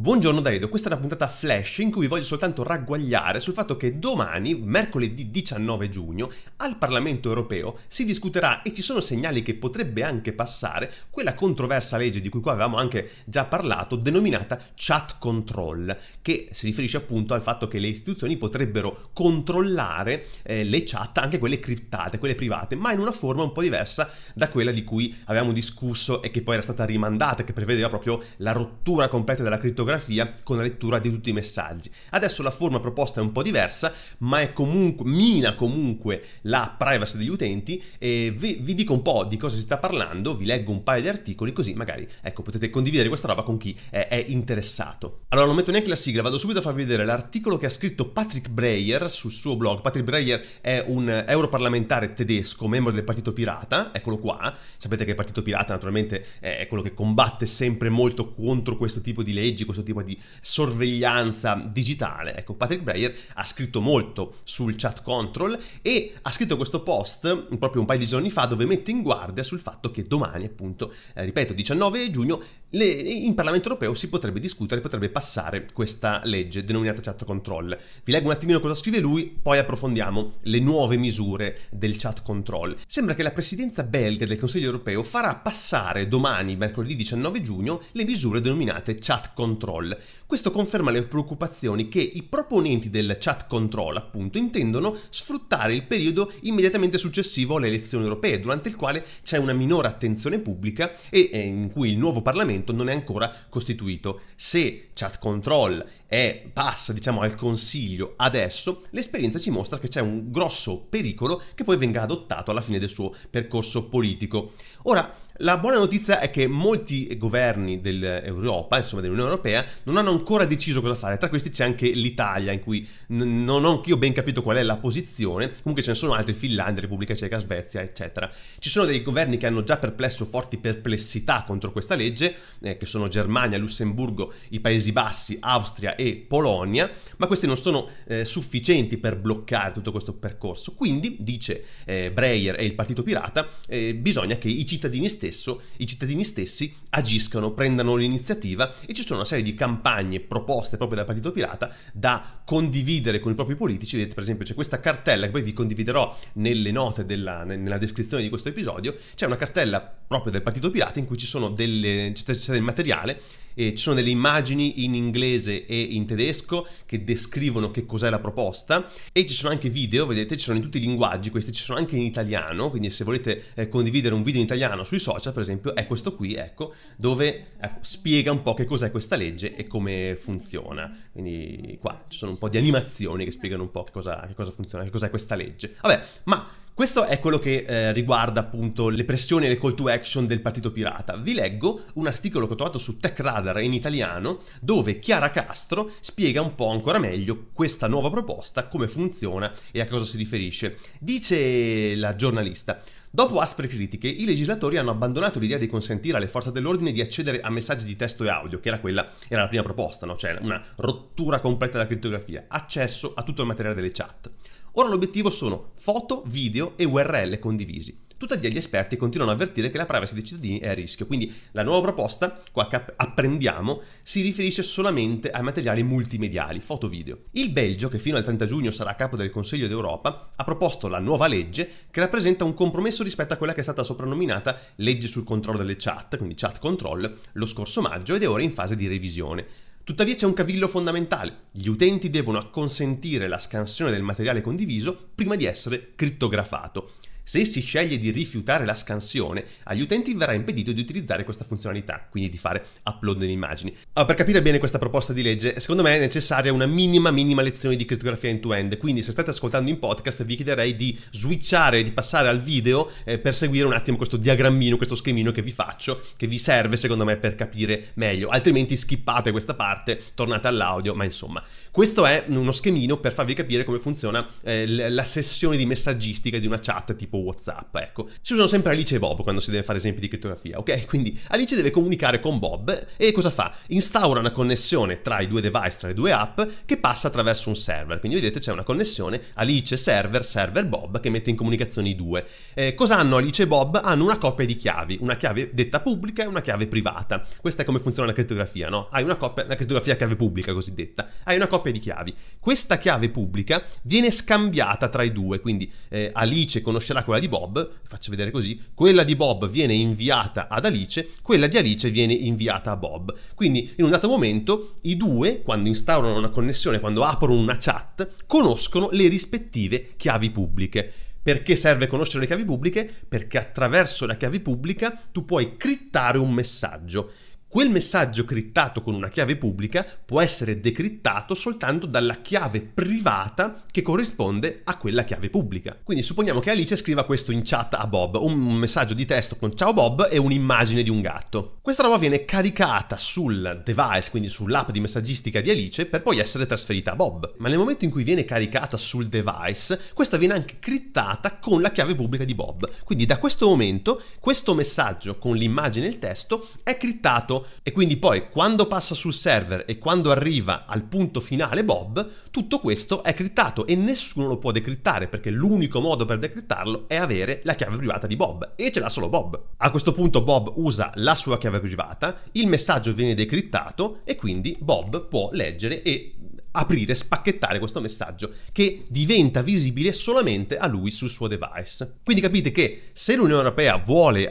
Buongiorno da Edo, questa è una puntata flash in cui voglio soltanto ragguagliare sul fatto che domani, mercoledì 19 giugno, al Parlamento Europeo si discuterà, e ci sono segnali che potrebbe anche passare, quella controversa legge di cui qua avevamo anche già parlato, denominata Chat Control, che si riferisce appunto al fatto che le istituzioni potrebbero controllare le chat, anche quelle criptate, quelle private, ma in una forma un po' diversa da quella di cui avevamo discusso e che poi era stata rimandata, che prevedeva proprio la rottura completa della criptografia con la lettura di tutti i messaggi. Adesso la forma proposta è un po' diversa, ma è comunque, mina comunque la privacy degli utenti, e vi dico un po' di cosa si sta parlando, vi leggo un paio di articoli così magari, ecco, potete condividere questa roba con chi è interessato. Allora non metto neanche la sigla, vado subito a farvi vedere l'articolo che ha scritto Patrick Breyer sul suo blog. Patrick Breyer è un europarlamentare tedesco, membro del Partito Pirata, eccolo qua. Sapete che il Partito Pirata naturalmente è quello che combatte sempre molto contro questo tipo di leggi, questo tipo di sorveglianza digitale. Ecco, Patrick Breyer ha scritto molto sul Chat Control e ha scritto questo post proprio un paio di giorni fa, dove mette in guardia sul fatto che domani, appunto, ripeto, 19 giugno, in Parlamento Europeo si potrebbe discutere, potrebbe passare questa legge denominata Chat Control. Vi leggo un attimino cosa scrive lui, poi approfondiamo le nuove misure del Chat Control. Sembra che la presidenza belga del Consiglio Europeo farà passare domani, mercoledì 19 giugno, le misure denominate Chat Control. Questo conferma le preoccupazioni che i proponenti del Chat Control, appunto, intendono sfruttare il periodo immediatamente successivo alle elezioni europee, durante il quale c'è una minore attenzione pubblica e in cui il nuovo Parlamento non è ancora costituito. Se Chat Control passa, diciamo, al Consiglio adesso, l'esperienza ci mostra che c'è un grosso pericolo che poi venga adottato alla fine del suo percorso politico. Ora, la buona notizia è che molti governi dell'Europa, insomma dell'Unione Europea, non hanno ancora deciso cosa fare. Tra questi c'è anche l'Italia, in cui non ho anch'io ben capito qual è la posizione. Comunque ce ne sono altri: Finlandia, Repubblica Ceca, Svezia, eccetera. Ci sono dei governi che hanno già perplesso forti perplessità contro questa legge, che sono Germania, Lussemburgo, i Paesi Bassi, Austria e Polonia, ma questi non sono sufficienti per bloccare tutto questo percorso. Quindi, dice Breyer e il Partito Pirata, bisogna che i cittadini stessi agiscano, prendano l'iniziativa, e ci sono una serie di campagne proposte proprio dal Partito Pirata da condividere con i propri politici. Vedete, per esempio, c'è questa cartella che poi vi condividerò nelle note nella descrizione di questo episodio. C'è una cartella proprio del Partito Pirata in cui c'è del materiale, e ci sono delle immagini in inglese e in tedesco che descrivono che cos'è la proposta, e ci sono anche video, vedete, ci sono in tutti i linguaggi, questi ci sono anche in italiano, quindi se volete condividere un video in italiano sui social, per esempio, è questo qui, ecco, dove spiega un po' che cos'è questa legge e come funziona. Quindi qua ci sono un po' di animazioni che spiegano un po' che cosa funziona, che cos'è questa legge. Vabbè, ma questo è quello che riguarda appunto le pressioni e le call to action del Partito Pirata. Vi leggo un articolo che ho trovato su TechRadar in italiano, dove Chiara Castro spiega un po' ancora meglio questa nuova proposta, come funziona e a cosa si riferisce. Dice la giornalista: dopo aspre critiche, i legislatori hanno abbandonato l'idea di consentire alle forze dell'ordine di accedere a messaggi di testo e audio, che era la prima proposta, no? Cioè una rottura completa della criptografia, accesso a tutto il materiale delle chat. Ora l'obiettivo sono foto, video e URL condivisi. Tuttavia gli esperti continuano ad avvertire che la privacy dei cittadini è a rischio. Quindi la nuova proposta, qua che apprendiamo, si riferisce solamente ai materiali multimediali, foto video. Il Belgio, che fino al 30 giugno sarà a capo del Consiglio d'Europa, ha proposto la nuova legge, che rappresenta un compromesso rispetto a quella che è stata soprannominata legge sul controllo delle chat, quindi Chat Control, lo scorso maggio, ed è ora in fase di revisione. Tuttavia c'è un cavillo fondamentale: gli utenti devono acconsentire la scansione del materiale condiviso prima di essere crittografato. Se si sceglie di rifiutare la scansione, agli utenti verrà impedito di utilizzare questa funzionalità, quindi di fare upload delle immagini. Allora, per capire bene questa proposta di legge, secondo me è necessaria una minima lezione di crittografia end-to-end, quindi se state ascoltando in podcast vi chiederei di switchare, di passare al video per seguire un attimo questo diagrammino, questo schemino che vi faccio, che vi serve secondo me per capire meglio, altrimenti skippate questa parte, tornate all'audio, ma insomma. Questo è uno schemino per farvi capire come funziona la sessione di messaggistica di una chat tipo tipo WhatsApp, ecco. Si usano sempre Alice e Bob quando si deve fare esempi di crittografia, ok? Quindi Alice deve comunicare con Bob e cosa fa? Instaura una connessione tra i due device, tra le due app, che passa attraverso un server. Quindi vedete c'è una connessione Alice server, server Bob, che mette in comunicazione i due. Cosa hanno Alice e Bob? Hanno una coppia di chiavi, una chiave detta pubblica e una chiave privata. Questa è come funziona la crittografia, no? Hai una coppia, la crittografia a chiave pubblica cosiddetta, hai una coppia di chiavi. Questa chiave pubblica viene scambiata tra i due, quindi Alice conoscerà quella di Bob, faccio vedere così, quella di Bob viene inviata ad Alice, quella di Alice viene inviata a Bob. Quindi in un dato momento i due, quando instaurano una connessione, quando aprono una chat, conoscono le rispettive chiavi pubbliche. Perché serve conoscere le chiavi pubbliche? Perché attraverso la chiave pubblica tu puoi crittare un messaggio. Quel messaggio crittato con una chiave pubblica può essere decrittato soltanto dalla chiave privata che corrisponde a quella chiave pubblica. Quindi supponiamo che Alice scriva questo in chat a Bob, un messaggio di testo con ciao Bob e un'immagine di un gatto. Questa roba viene caricata sul device, quindi sull'app di messaggistica di Alice, per poi essere trasferita a Bob. Ma nel momento in cui viene caricata sul device, questa viene anche crittata con la chiave pubblica di Bob. Quindi da questo momento questo messaggio con l'immagine e il testo è crittato. E quindi poi quando passa sul server e quando arriva al punto finale Bob, tutto questo è crittato e nessuno lo può decrittare, perché l'unico modo per decrittarlo è avere la chiave privata di Bob e ce l'ha solo Bob. A questo punto Bob usa la sua chiave privata, il messaggio viene decrittato e quindi Bob può leggere e aprire, spacchettare questo messaggio, che diventa visibile solamente a lui sul suo device. Quindi capite che se l'Unione Europea vuole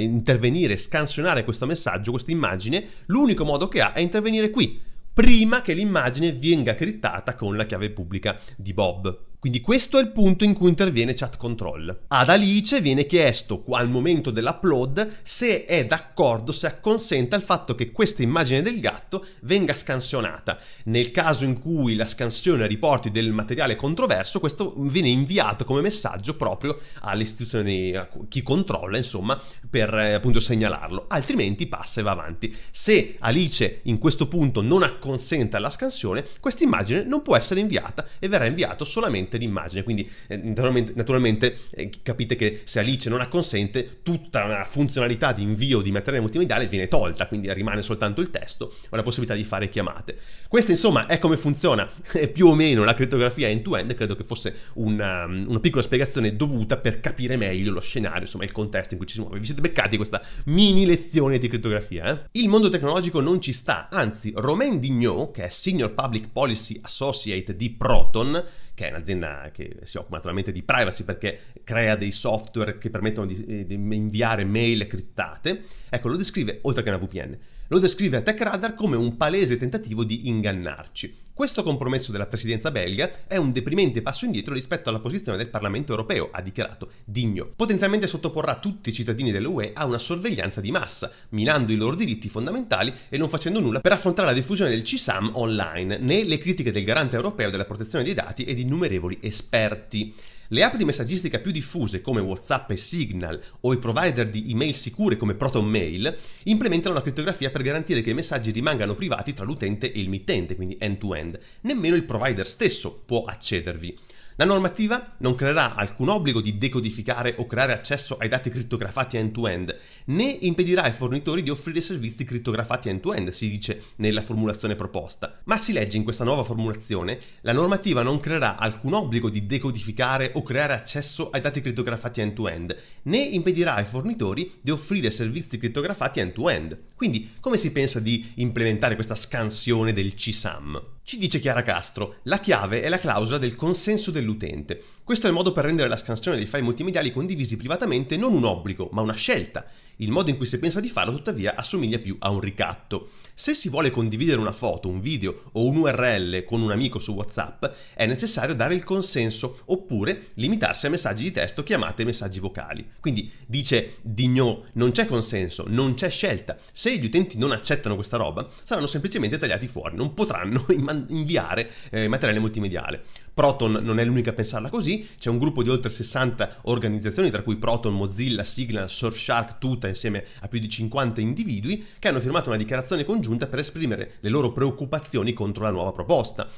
intervenire, scansionare questo messaggio, questa immagine, l'unico modo che ha è intervenire qui, prima che l'immagine venga crittata con la chiave pubblica di Bob. Quindi questo è il punto in cui interviene Chat Control. Ad Alice viene chiesto al momento dell'upload se è d'accordo, se acconsenta al fatto che questa immagine del gatto venga scansionata. Nel caso in cui la scansione riporti del materiale controverso, questo viene inviato come messaggio proprio alle istituzioni, a chi controlla, insomma, per appunto segnalarlo. Altrimenti passa e va avanti. Se Alice in questo punto non acconsenta alla scansione, questa immagine non può essere inviata e verrà inviato solamente l'immagine. Quindi naturalmente capite che se Alice non acconsente, tutta una funzionalità di invio di materiale multimediale viene tolta, quindi rimane soltanto il testo o la possibilità di fare chiamate. Questa insomma è come funziona più o meno la crittografia end-to-end. Credo che fosse una piccola spiegazione dovuta per capire meglio lo scenario, insomma il contesto in cui ci si muove. Vi siete beccati questa mini lezione di crittografia, eh? Il mondo tecnologico non ci sta, anzi Romain Dignot, che è Senior Public Policy Associate di Proton, che è un'azienda che si occupa naturalmente di privacy perché crea dei software che permettono di inviare mail crittate, ecco, lo descrive, oltre che una VPN, lo descrive a TechRadar come un palese tentativo di ingannarci. Questo compromesso della presidenza belga è un deprimente passo indietro rispetto alla posizione del Parlamento Europeo, ha dichiarato Dignot. Potenzialmente sottoporrà tutti i cittadini dell'UE a una sorveglianza di massa, minando i loro diritti fondamentali e non facendo nulla per affrontare la diffusione del CSAM online, né le critiche del Garante europeo della protezione dei dati e di innumerevoli esperti. Le app di messaggistica più diffuse come WhatsApp e Signal o i provider di email sicure come ProtonMail implementano la crittografia per garantire che i messaggi rimangano privati tra l'utente e il mittente, quindi end-to-end. Nemmeno il provider stesso può accedervi. La normativa non creerà alcun obbligo di decodificare o creare accesso ai dati crittografati end-to-end, né impedirà ai fornitori di offrire servizi crittografati end-to-end, si dice nella formulazione proposta. Ma si legge in questa nuova formulazione, la normativa non creerà alcun obbligo di decodificare o creare accesso ai dati crittografati end-to-end, né impedirà ai fornitori di offrire servizi crittografati end-to-end. Quindi, come si pensa di implementare questa scansione del CSAM? Ci dice Chiara Castro, la chiave è la clausola del consenso dell'utente. Questo è il modo per rendere la scansione dei file multimediali condivisi privatamente non un obbligo, ma una scelta. Il modo in cui si pensa di farlo, tuttavia, assomiglia più a un ricatto. Se si vuole condividere una foto, un video o un URL con un amico su WhatsApp, è necessario dare il consenso, oppure limitarsi a messaggi di testo, chiamate e messaggi vocali. Quindi, dice Dignot, non c'è consenso, non c'è scelta. Se gli utenti non accettano questa roba, saranno semplicemente tagliati fuori, non potranno inviare materiale multimediale. Proton non è l'unica a pensarla così, c'è un gruppo di oltre 60 organizzazioni, tra cui Proton, Mozilla, Signal, Surfshark, tutta insieme a più di 50 individui, che hanno firmato una dichiarazione congiunta per esprimere le loro preoccupazioni contro la nuova proposta.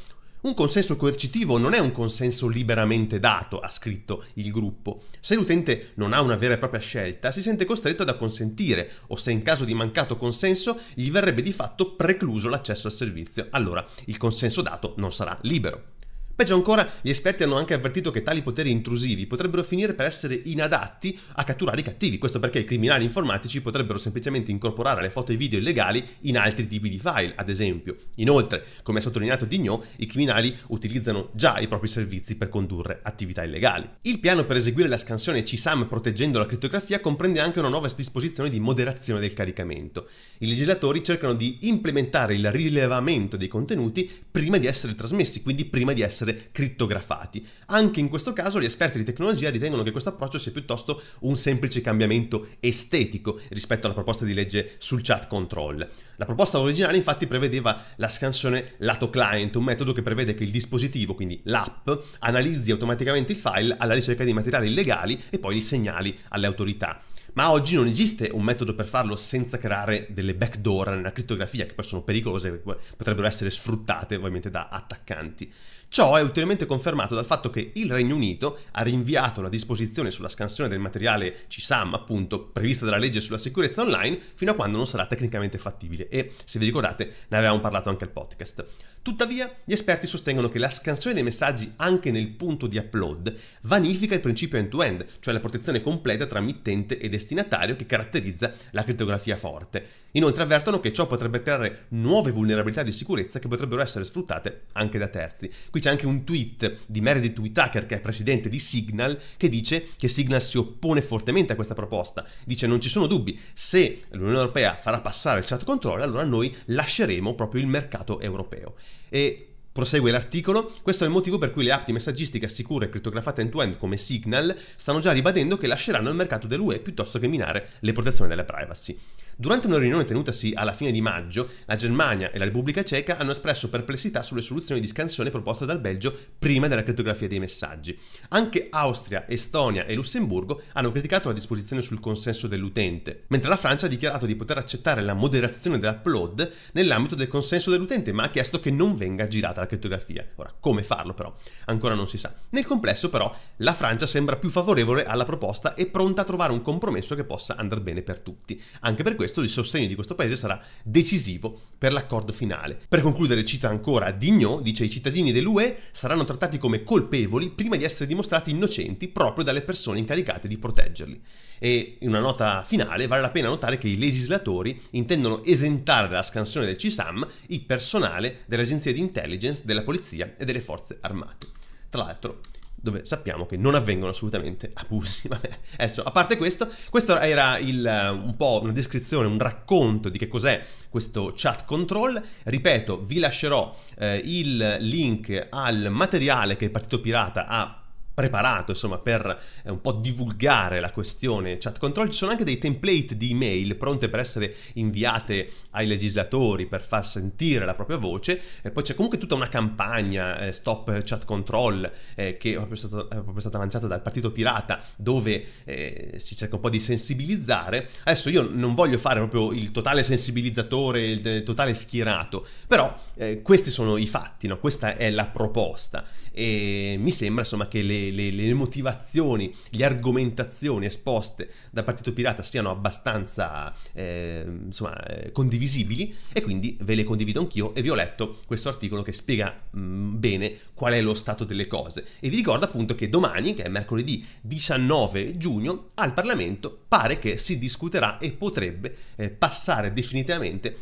Un consenso coercitivo non è un consenso liberamente dato, ha scritto il gruppo. Se l'utente non ha una vera e propria scelta, si sente costretto ad acconsentire, o se in caso di mancato consenso gli verrebbe di fatto precluso l'accesso al servizio. Allora il consenso dato non sarà libero. Peggio ancora, gli esperti hanno anche avvertito che tali poteri intrusivi potrebbero finire per essere inadatti a catturare i cattivi, questo perché i criminali informatici potrebbero semplicemente incorporare le foto e i video illegali in altri tipi di file, ad esempio. Inoltre, come ha sottolineato Dignot, i criminali utilizzano già i propri servizi per condurre attività illegali. Il piano per eseguire la scansione CSAM proteggendo la crittografia comprende anche una nuova disposizione di moderazione del caricamento. I legislatori cercano di implementare il rilevamento dei contenuti prima di essere trasmessi, quindi prima di essere crittografati. Anche in questo caso gli esperti di tecnologia ritengono che questo approccio sia piuttosto un semplice cambiamento estetico rispetto alla proposta di legge sul chat control. La proposta originale infatti prevedeva la scansione lato client, un metodo che prevede che il dispositivo, quindi l'app, analizzi automaticamente i file alla ricerca di materiali illegali e poi li segnali alle autorità. Ma oggi non esiste un metodo per farlo senza creare delle backdoor nella crittografia, che poi sono pericolose, potrebbero essere sfruttate ovviamente da attaccanti. Ciò è ulteriormente confermato dal fatto che il Regno Unito ha rinviato la disposizione sulla scansione del materiale CSAM, appunto, prevista dalla legge sulla sicurezza online, fino a quando non sarà tecnicamente fattibile, e se vi ricordate ne avevamo parlato anche al podcast. Tuttavia, gli esperti sostengono che la scansione dei messaggi anche nel punto di upload vanifica il principio end-to-end, cioè la protezione completa tra mittente e destinatario che caratterizza la crittografia forte. Inoltre avvertono che ciò potrebbe creare nuove vulnerabilità di sicurezza che potrebbero essere sfruttate anche da terzi. Qui c'è anche un tweet di Meredith Whittaker, che è presidente di Signal, che dice che Signal si oppone fortemente a questa proposta. Dice: non ci sono dubbi, se l'Unione Europea farà passare il chat control, allora noi lasceremo proprio il mercato europeo. E prosegue l'articolo: questo è il motivo per cui le app di messaggistica sicura e crittografata end-to-end come Signal stanno già ribadendo che lasceranno il mercato dell'UE piuttosto che minare le protezioni della privacy. Durante una riunione tenutasi alla fine di maggio, la Germania e la Repubblica Ceca hanno espresso perplessità sulle soluzioni di scansione proposte dal Belgio prima della crittografia dei messaggi. Anche Austria, Estonia e Lussemburgo hanno criticato la disposizione sul consenso dell'utente, mentre la Francia ha dichiarato di poter accettare la moderazione dell'upload nell'ambito del consenso dell'utente, ma ha chiesto che non venga girata la crittografia. Ora, come farlo però? Ancora non si sa. Nel complesso però, la Francia sembra più favorevole alla proposta e pronta a trovare un compromesso che possa andar bene per tutti. Anche per questo il sostegno di questo paese sarà decisivo per l'accordo finale. Per concludere, cita ancora Dignot, dice: i cittadini dell'UE saranno trattati come colpevoli prima di essere dimostrati innocenti proprio dalle persone incaricate di proteggerli. E in una nota finale vale la pena notare che i legislatori intendono esentare dalla scansione del CSAM il personale delle agenzie di intelligence, della polizia e delle forze armate. Tra l'altro, dove sappiamo che non avvengono assolutamente abusi. Vabbè, adesso, a parte questo era un po' una descrizione, un racconto di che cos'è questo chat control. Ripeto, vi lascerò il link al materiale che il Partito Pirata ha preparato, insomma, per un po' divulgare la questione chat control. Ci sono anche dei template di email pronte per essere inviate ai legislatori per far sentire la propria voce, e poi c'è comunque tutta una campagna stop chat control che è proprio stata lanciata dal Partito Pirata, dove si cerca un po' di sensibilizzare. Adesso io non voglio fare proprio il totale sensibilizzatore, il totale schierato, però questi sono i fatti, no? Questa è la proposta, e mi sembra, insomma, che le motivazioni, le argomentazioni esposte dal Partito Pirata siano abbastanza condivisibili, e quindi ve le condivido anch'io, e vi ho letto questo articolo che spiega bene qual è lo stato delle cose. E vi ricordo appunto che domani, che è mercoledì 19 giugno, al Parlamento pare che si discuterà e potrebbe passare definitivamente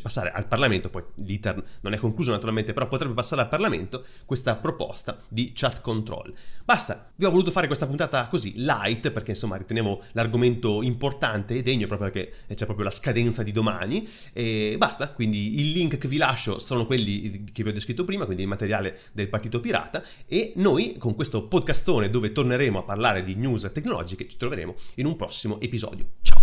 passare al Parlamento, poi l'iter non è concluso naturalmente, però potrebbe passare al Parlamento questa proposta di chat control. Basta, vi ho voluto fare questa puntata così light perché, insomma, ritenevo l'argomento importante e degno, proprio perché c'è proprio la scadenza di domani, e basta. Quindi il link che vi lascio sono quelli che vi ho descritto prima, quindi il materiale del Partito Pirata, e noi con questo podcastone, dove torneremo a parlare di news tecnologiche, ci troveremo in un prossimo episodio. Ciao!